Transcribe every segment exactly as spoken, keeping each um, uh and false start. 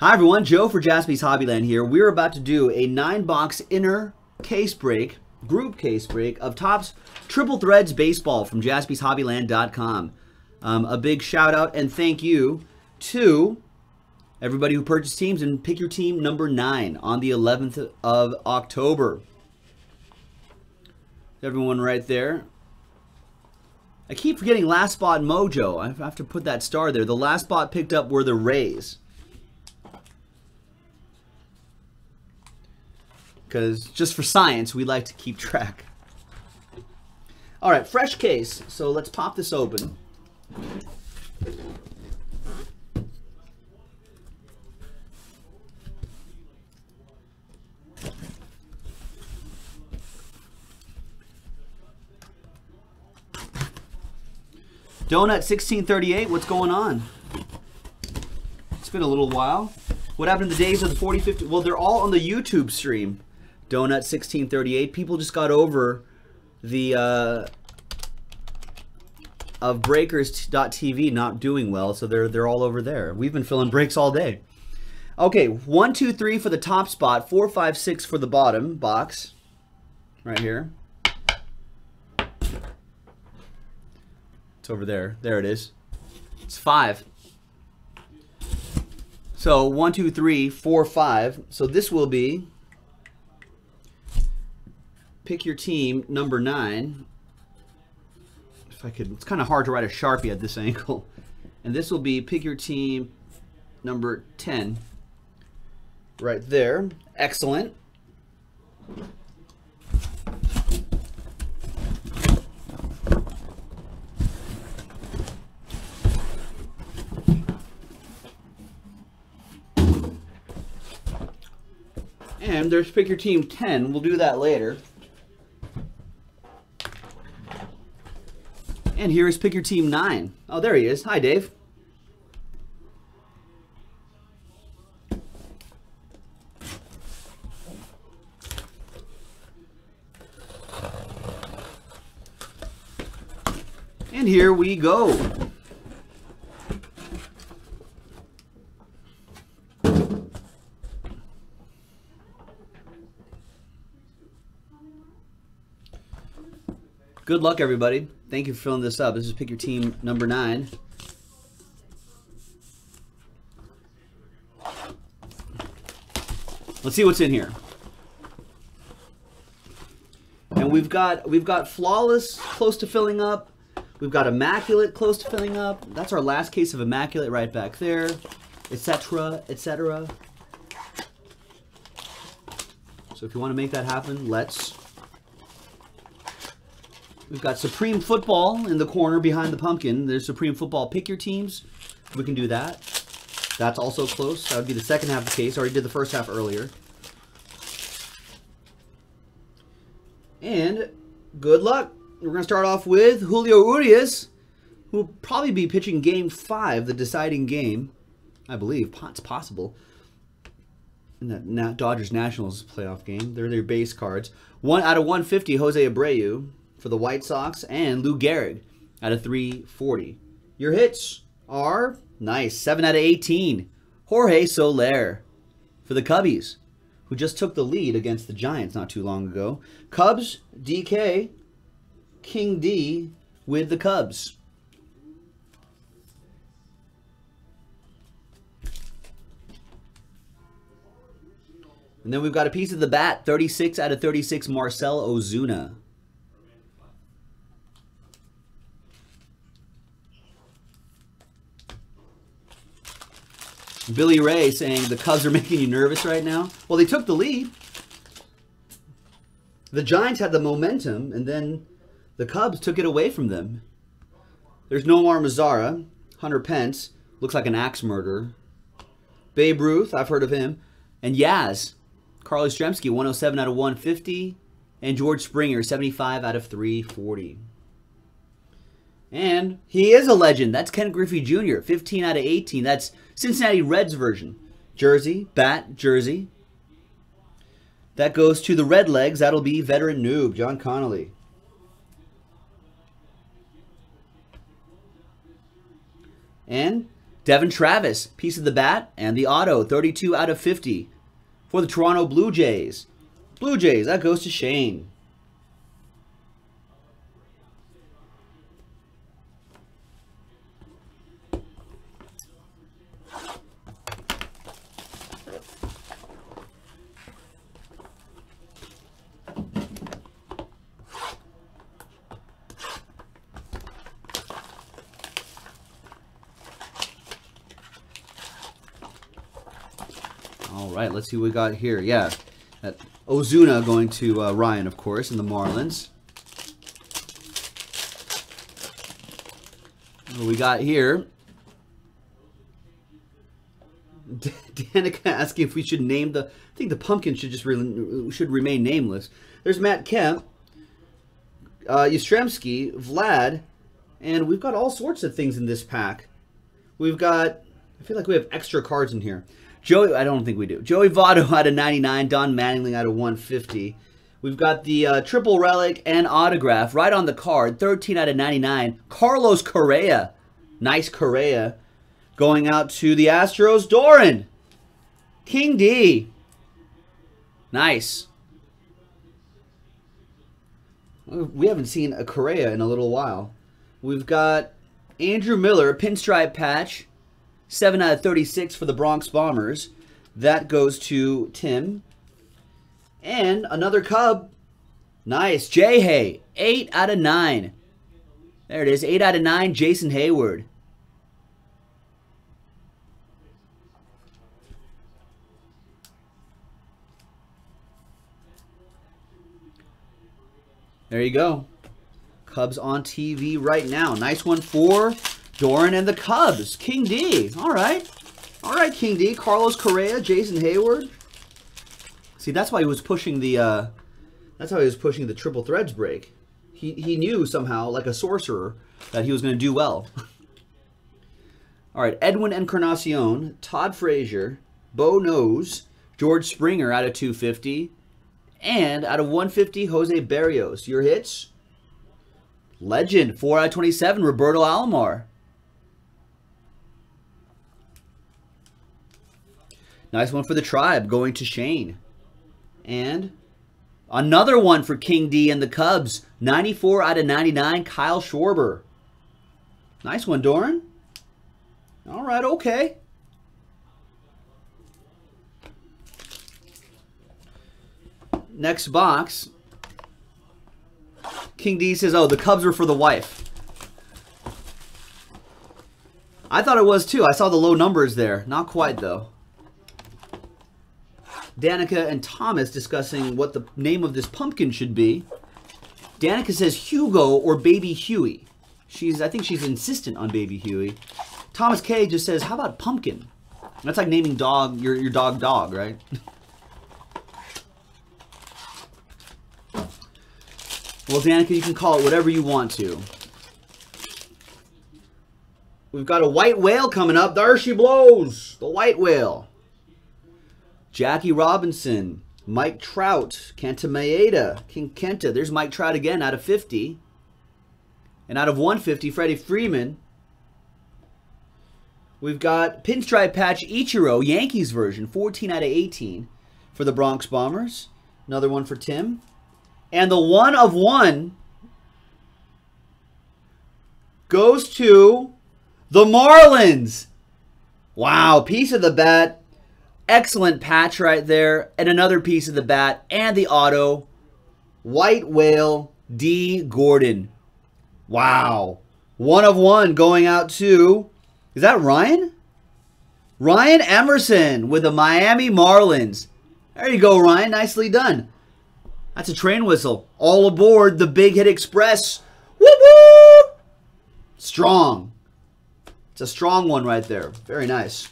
Hi everyone, Joe for Jaspys Hobbyland here. We're about to do a nine box inner case break, group case break of Topps Triple Threads baseball from jaspys hobbyland dot com. Um, a big shout out and thank you to everybody who purchased teams, and pick your team number nine on the eleventh of October. Everyone right there. I keep forgetting Last Spot Mojo. I have to put that star there. The last spot picked up were the Rays, because just for science, we like to keep track. All right, fresh case. So let's pop this open. Donut sixteen thirty-eight, what's going on? It's been a little while. What happened to the days of the forty, fifty? Well, they're all on the YouTube stream. Donut sixteen thirty-eight. People just got over the uh, of breakers dot t v not doing well, so they're they're all over there. We've been filling breaks all day. Okay, one, two, three for the top spot, four, five, six for the bottom box, right here. It's over there. There it is. It's five. So one, two, three, four, five. So this will be pick your team number nine. If I could, it's kind of hard to write a Sharpie at this angle. And this will be pick your team number ten. Right there. Excellent. And there's pick your team ten. We'll do that later. And here is pick your team nine. Oh, there he is. Hi, Dave. And here we go. Good luck, everybody. Thank you for filling this up. This is pick your team number nine. Let's see what's in here. And we've got we've got flawless close to filling up. We've got immaculate close to filling up. That's our last case of immaculate right back there, et cetera, et cetera. So if you want to make that happen, let's. We've got Supreme Football in the corner behind the pumpkin. There's Supreme Football. Pick your teams. We can do that. That's also close. That would be the second half of the case. I already did the first half earlier. And good luck. We're going to start off with Julio Urias, who will probably be pitching game five, the deciding game, I believe. It's possible. In that Dodgers Nationals playoff game. They're their base cards. One out of one fifty, Jose Abreu for the White Sox, and Lou Gehrig at a three forty. Your hits are nice. seven out of eighteen. Jorge Soler for the Cubbies, who just took the lead against the Giants not too long ago. Cubs, D K, King D with the Cubs. And then we've got a piece of the bat, thirty-six out of thirty-six, Marcell Ozuna. Billy Ray saying the Cubs are making you nervous right now. Well, they took the lead. The Giants had the momentum, and then the Cubs took it away from them. There's Nomar Mazara. Hunter Pence looks like an axe murderer. Babe Ruth, I've heard of him. And Yaz, Carly Stremski, one oh seven out of one fifty. And George Springer, seventy-five out of three forty. And he is a legend. That's Ken Griffey Junior, fifteen out of eighteen. That's Cincinnati Reds version. Jersey, bat, jersey. That goes to the Redlegs. That'll be veteran noob, John Connolly. And Devin Travis, piece of the bat and the auto, thirty-two out of fifty. For the Toronto Blue Jays. Blue Jays, that goes to Shane. Alright, let's see what we got here. Yeah, that Ozuna going to uh, Ryan, of course, in the Marlins. What we got here? D Danica asking if we should name the... I think the pumpkin should just re should remain nameless. There's Matt Kemp, uh, Yastrzemski, Vlad, and we've got all sorts of things in this pack. We've got... I feel like we have extra cards in here. Joey, I don't think we do. Joey Votto out of ninety-nine. Don Mattingly out of one fifty. We've got the uh, triple relic and autograph right on the card. thirteen out of ninety-nine. Carlos Correa. Nice Correa. Going out to the Astros. Doran. King D. Nice. We haven't seen a Correa in a little while. We've got Andrew Miller, pinstripe patch. seven out of thirty-six for the Bronx Bombers. That goes to Tim. And another Cub. Nice. Jay Hay. eight out of nine. There it is. eight out of nine. Jason Hayward. There you go. Cubs on T V right now. Nice one for... Doran and the Cubs. King D. All right. All right, King D. Carlos Correa, Jason Hayward. See, that's why he was pushing the uh, that's how he was pushing the Triple Threads break. He, he knew somehow, like a sorcerer, that he was going to do well. All right, Edwin Encarnacion, Todd Frazier, Bo Knows, George Springer out of two fifty, and out of one fifty, Jose Berrios. Your hits? Legend, four out of twenty-seven, Roberto Alomar. Nice one for the Tribe, going to Shane. And another one for King D and the Cubs. ninety-four out of ninety-nine, Kyle Schwarber. Nice one, Doran. All right, okay. Next box. King D says, oh, the Cubs are for the wife. I thought it was, too. I saw the low numbers there. Not quite, though. Danica and Thomas discussing what the name of this pumpkin should be. Danica says Hugo or Baby Huey. She's, I think she's insistent on Baby Huey. Thomas K just says, how about pumpkin? That's like naming dog your, your dog dog, right? Well, Danica, you can call it whatever you want to. We've got a white whale coming up. There she blows. The white whale. Jackie Robinson, Mike Trout, Kenta Maeda, King Kenta. There's Mike Trout again out of fifty. And out of one fifty, Freddie Freeman. We've got pinstripe patch Ichiro, Yankees version, fourteen out of eighteen for the Bronx Bombers. Another one for Tim. And the one of one goes to the Marlins. Wow, piece of the bat. Excellent patch right there, and another piece of the bat, and the auto. White whale, D. Gordon. Wow. One of one going out to, is that Ryan? Ryan Emerson with the Miami Marlins. There you go, Ryan. Nicely done. That's a train whistle. All aboard the Big Hit Express. Woo-woo! Strong. It's a strong one right there. Very nice.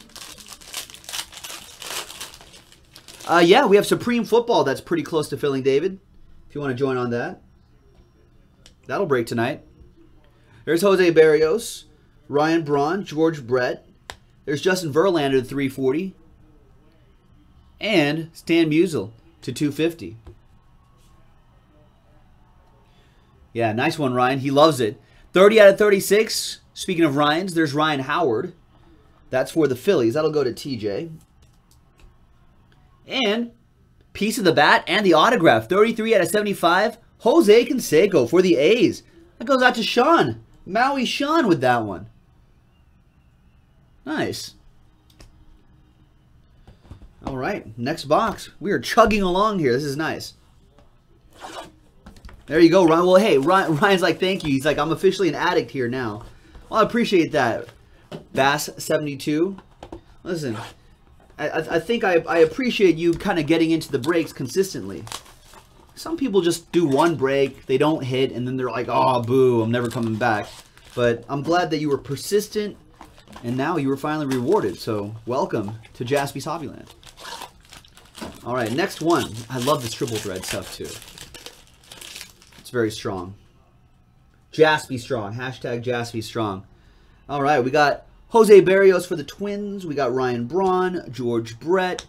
Uh, yeah, we have Supreme Football that's pretty close to filling, David, if you want to join on that. That'll break tonight. There's Jose Berrios, Ryan Braun, George Brett. There's Justin Verlander to three forty. And Stan Musial to two fifty. Yeah, nice one, Ryan. He loves it. thirty out of thirty-six. Speaking of Ryans, there's Ryan Howard. That's for the Phillies. That'll go to T J. And piece of the bat and the autograph. thirty-three out of seventy-five. Jose Canseco for the A's. That goes out to Sean. Maui Sean with that one. Nice. All right, next box. We are chugging along here. This is nice. There you go, Ryan. Well, hey, Ryan, Ryan's like, thank you. He's like, I'm officially an addict here now. Well, I appreciate that, Bass seventy-two. Listen, I, I, I think I, I appreciate you kind of getting into the breaks consistently. Some people just do one break, they don't hit, and then they're like, oh, boo, I'm never coming back. But I'm glad that you were persistent, and now you were finally rewarded. So welcome to Jaspys Hobbyland. All right, next one. I love this triple thread stuff, too. It's very strong. Jaspys strong. Hashtag Jaspys strong. All right, we got Jose Berrios for the Twins. We got Ryan Braun, George Brett,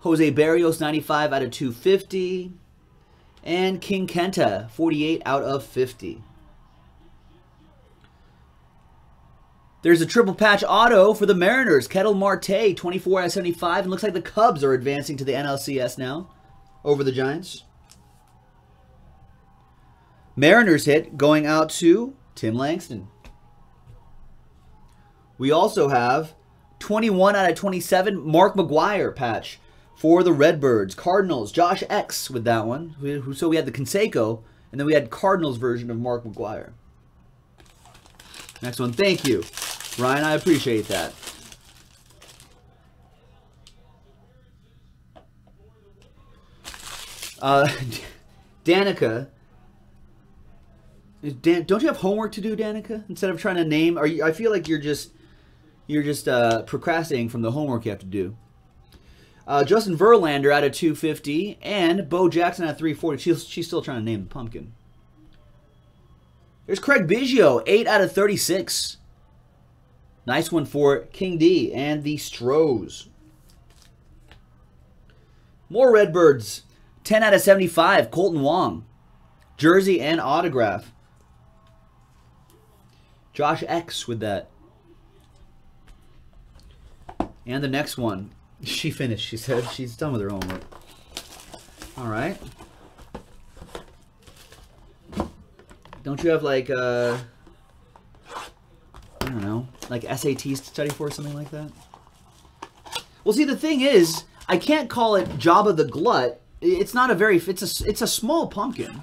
Jose Berrios, ninety-five out of two fifty, and King Kenta, forty-eight out of fifty. There's a triple patch auto for the Mariners. Ketel Marte, twenty-four out of seventy-five. And looks like the Cubs are advancing to the N L C S now over the Giants. Mariners hit going out to Tim Langston. We also have twenty-one out of twenty-seven Mark McGwire patch for the Redbirds. Cardinals, Josh X with that one. So we had the Canseco, and then we had Cardinals version of Mark McGwire. Next one, thank you, Ryan, I appreciate that. Uh, Danica, Dan, don't you have homework to do, Danica? Instead of trying to name, are you, I feel like you're just you're just uh, procrastinating from the homework you have to do. Uh, Justin Verlander out of two fifty and Bo Jackson out of three forty. She's she's still trying to name the pumpkin. There's Craig Biggio, eight out of thirty-six. Nice one for King D and the Stros. More Redbirds, ten out of seventy-five, Colton Wong. Jersey and autograph. Josh X with that. And the next one. She finished, she said. She's done with her homework. All right. Don't you have like, uh, I don't know, like S A Ts to study for or something like that? Well, see, the thing is, I can't call it Jabba the Glut. It's not a very, it's a, it's a small pumpkin.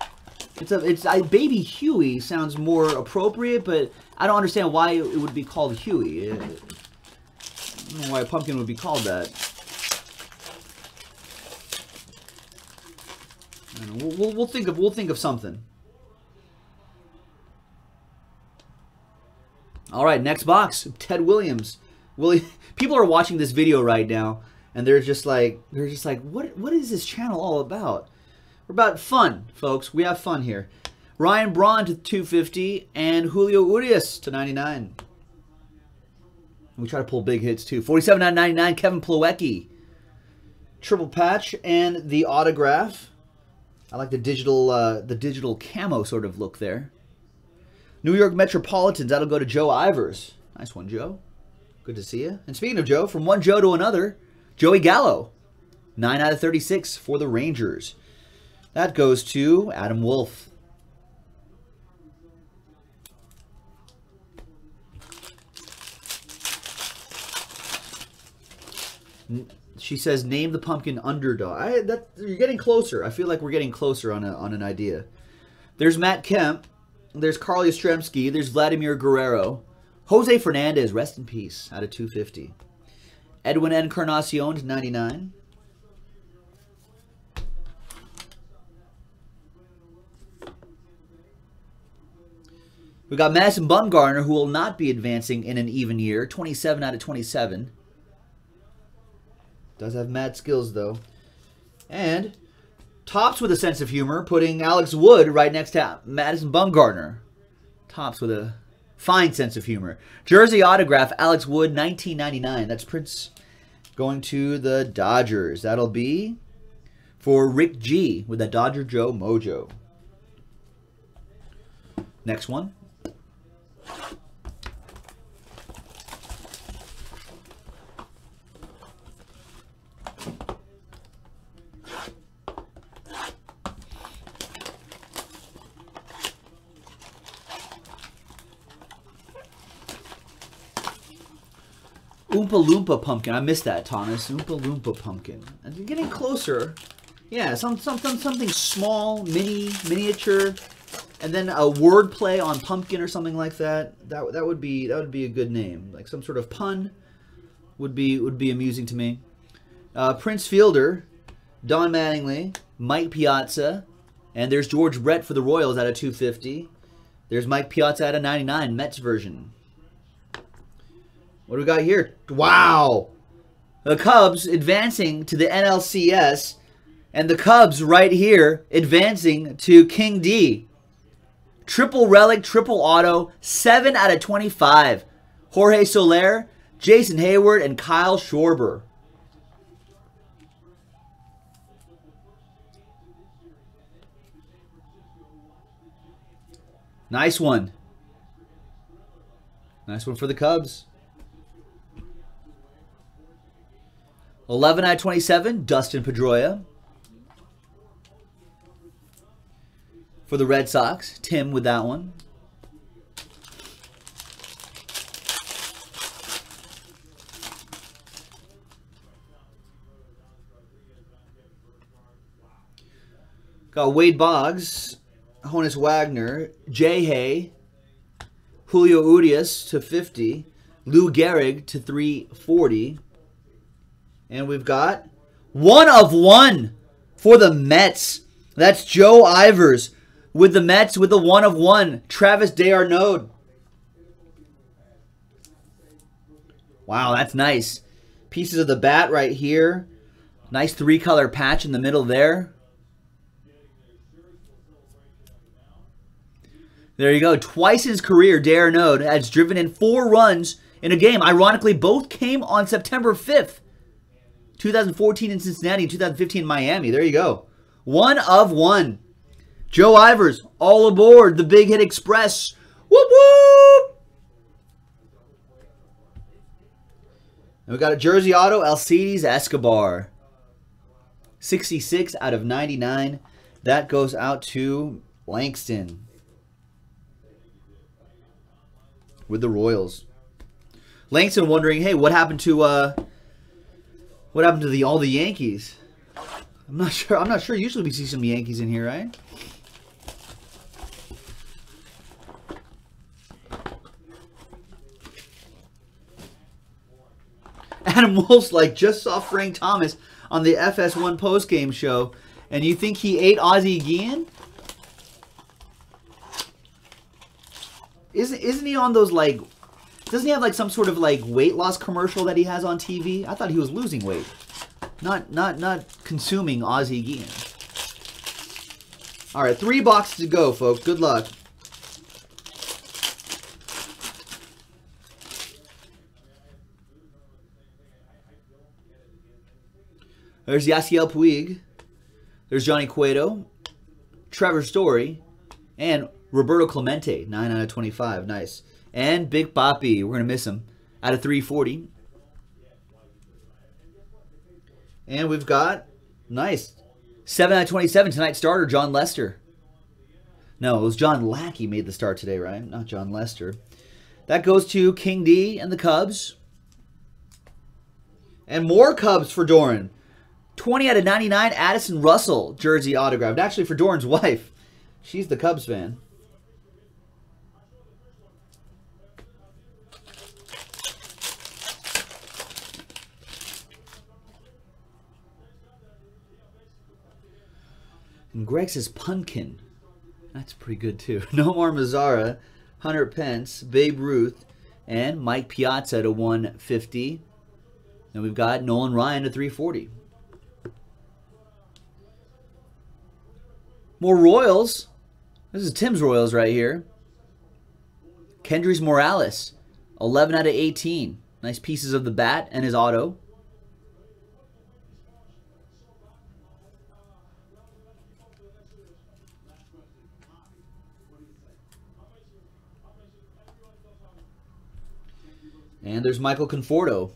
It's a, it's, I, Baby Huey sounds more appropriate, but I don't understand why it would be called Huey. I don't know why a pumpkin would be called that. I don't know, we'll, we'll, we'll think of, we'll think of something. All right, next box, Ted Williams. Willie, people are watching this video right now, and they're just like, they're just like, what, what is this channel all about? We're about fun, folks. We have fun here. Ryan Braun to two fifty and Julio Urias to ninety-nine. We try to pull big hits too. forty-seven out of ninety-nine, Kevin Plawecki. Triple patch and the autograph. I like the digital, uh, the digital camo sort of look there. New York Metropolitans, that'll go to Joe Ivers. Nice one, Joe. Good to see you. And speaking of Joe, from one Joe to another, Joey Gallo. nine out of thirty-six for the Rangers. That goes to Adam Wolf. She says, name the pumpkin underdog. I, that, you're getting closer. I feel like we're getting closer on, a, on an idea. There's Matt Kemp. There's Carl Yastrzemski. There's Vladimir Guerrero. Jose Fernandez, rest in peace, out of two fifty. Edwin Encarnacion to ninety-nine. We got Madison Bumgarner, who will not be advancing in an even year. twenty-seven out of twenty-seven. Does have mad skills, though. And Topps with a sense of humor, putting Alex Wood right next to Madison Bumgarner. Topps with a fine sense of humor. Jersey autograph, Alex Wood, nineteen ninety-nine. That's Prince going to the Dodgers. That'll be for Rick G with a Dodger Joe mojo. Next one. Oompa Loompa pumpkin. I missed that, Thomas. Oompa Loompa pumpkin. I'm getting closer. Yeah, some, something, something small, mini, miniature, and then a word play on pumpkin or something like that. That that would be that would be a good name. Like some sort of pun would be would be amusing to me. Uh, Prince Fielder, Don Mattingly, Mike Piazza, and there's George Brett for the Royals out of two fifty. There's Mike Piazza out of ninety-nine, Mets version. What do we got here? Wow! The Cubs advancing to the N L C S, and the Cubs right here advancing to King D. Triple relic, triple auto, seven out of twenty-five. Jorge Soler, Jason Hayward, and Kyle Schwarber. Nice one. Nice one for the Cubs. eleven out of twenty-seven, Dustin Pedroia. For the Red Sox, Tim with that one. Got Wade Boggs, Honus Wagner, Jay Hay, Julio Urias to fifty, Lou Gehrig to three forty, and we've got one of one for the Mets. That's Joe Ivers with the Mets with the one of one. Travis d'Arnaud. Wow, that's nice. Pieces of the bat right here. Nice three-color patch in the middle there. There you go. Twice in his career, d'Arnaud has driven in four runs in a game. Ironically, both came on September fifth, two thousand fourteen in Cincinnati, two thousand fifteen in Miami. There you go. One of one. Joe Ivers, all aboard the Big Hit Express. Whoop, whoop! And we got a jersey auto, Alcides Escobar. sixty-six out of ninety-nine. That goes out to Langston with the Royals. Langston wondering, hey, what happened to uh, what happened to the all the Yankees? I'm not sure. I'm not sure. Usually we see some Yankees in here, right? Adam Wolf's like, just saw Frank Thomas on the F S one postgame show, and you think he ate Ozzie Guillen? Isn't isn't he on those, like, doesn't he have like some sort of like weight loss commercial that he has on T V? I thought he was losing weight, not not not consuming Ozzie Guillen. All right, three boxes to go, folks. Good luck. There's Yasiel Puig. There's Johnny Cueto, Trevor Story, and Roberto Clemente, nine out of twenty-five. Nice. And Big Papi. We're going to miss him. Out of three forty. And we've got, nice, seven out of twenty-seven. Tonight's starter, John Lester. No, it was John Lackey made the start today, right? Not John Lester. That goes to King D and the Cubs. And more Cubs for Doran. twenty out of ninety-nine, Addison Russell jersey autographed. Actually, for Doran's wife. She's the Cubs fan. And Greg says Punkin. That's pretty good too. Nomar Mazara, Hunter Pence, Babe Ruth, and Mike Piazza to one fifty. And we've got Nolan Ryan to three forty. More Royals. This is Tim's Royals right here. Kendrys Morales, eleven out of eighteen. Nice pieces of the bat and his auto. And there's Michael Conforto,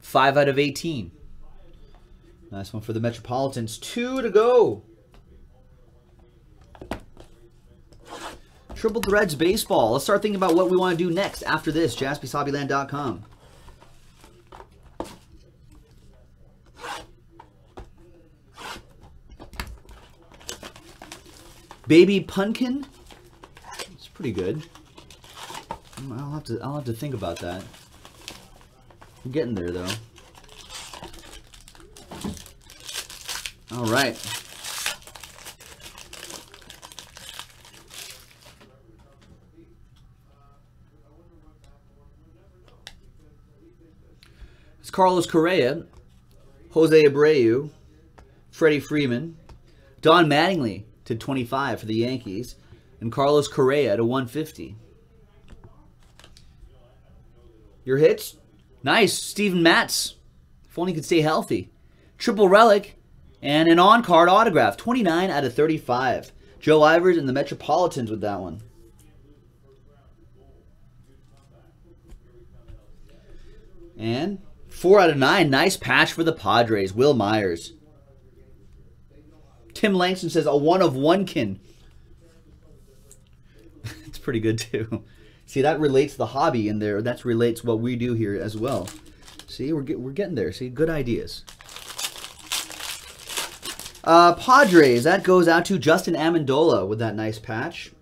five out of eighteen. Nice one for the Metropolitans. Two to go. Triple Threads Baseball. Let's start thinking about what we want to do next after this. Jaspys Hobbyland dot com. Baby Pumpkin. It's pretty good. I'll have to I'll have to think about that. I'm getting there though. All right. It's Carlos Correa, Jose Abreu, Freddie Freeman, Don Mattingly to twenty-five for the Yankees, and Carlos Correa to one fifty. Your hits? Nice. Steven Matz. If only he could stay healthy. Triple relic and an on-card autograph. twenty-nine out of thirty-five. Joe Ivers and the Metropolitans with that one. And four out of nine. Nice patch for the Padres. Will Myers. Tim Langston says a one of one kin. It's pretty good too. See, that relates the hobby in there. That relates what we do here as well. See, we're, get, we're getting there. See, good ideas. Uh, Padres, that goes out to Justin Amendola with that nice patch.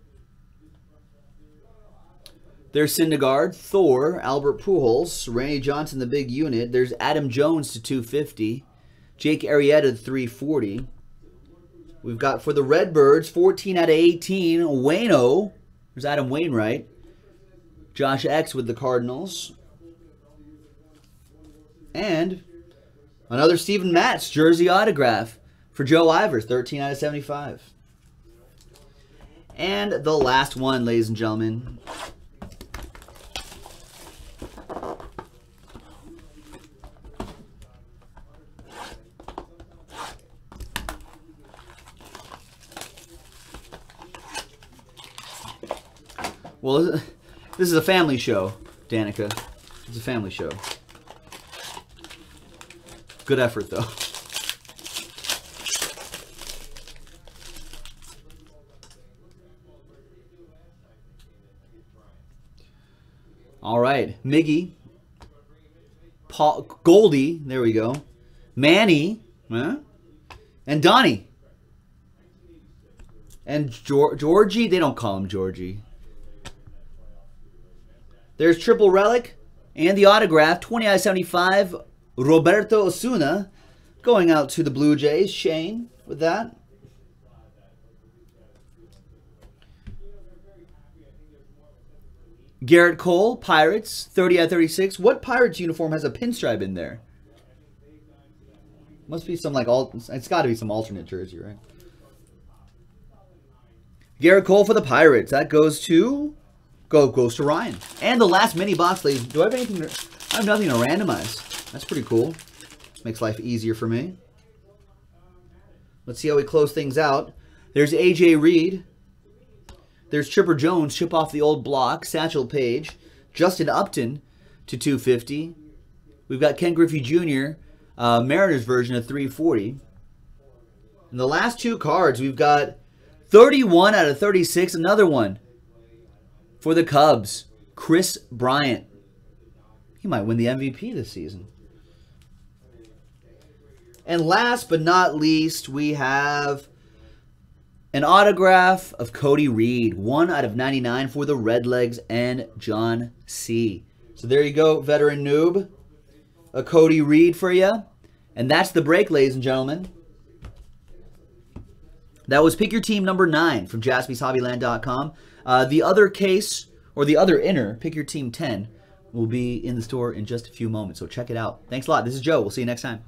There's Syndergaard, Thor, Albert Pujols, Randy Johnson, the big unit. There's Adam Jones to two fifty. Jake Arrieta to three forty. We've got for the Redbirds, fourteen out of eighteen, Waino. There's Adam Wainwright. Josh X with the Cardinals. And another Steven Matz jersey autograph for Joe Ivers, thirteen out of seventy-five. And the last one, ladies and gentlemen. Well, this is a family show, Danica. It's a family show. Good effort, though. All right. Miggy. Paul, Goldie. There we go. Manny. Huh? And Donnie. And Geor Georgie. They don't call him Georgie. There's Triple Relic and the autograph, twenty out of seventy-five, Roberto Osuna, going out to the Blue Jays. Shane with that. Garrett Cole, Pirates, thirty out of thirty-six. What Pirates uniform has a pinstripe in there? Must be some like, alt it's got to be some alternate jersey, right? Garrett Cole for the Pirates. That goes to... Go goes to Ryan. And the last mini box, ladies. Do I have anything? To, I have nothing to randomize. That's pretty cool. Makes life easier for me. Let's see how we close things out. There's A J Reed. There's Chipper Jones. Chip off the old block. Satchel Paige. Justin Upton to two fifty. We've got Ken Griffey Junior Uh, Mariners version of three forty. And the last two cards, we've got thirty-one out of thirty-six. Another one. For the Cubs, Chris Bryant. He might win the M V P this season. And last but not least, we have an autograph of Cody Reed. one out of ninety-nine for the Redlegs and John C. So there you go, veteran noob. A Cody Reed for you. And that's the break, ladies and gentlemen. That was Pick Your Team number nine from Jaspys Hobbyland dot com. Uh, the other case, or the other inner, Pick Your Team ten, will be in the store in just a few moments. So check it out. Thanks a lot. This is Joe. We'll see you next time.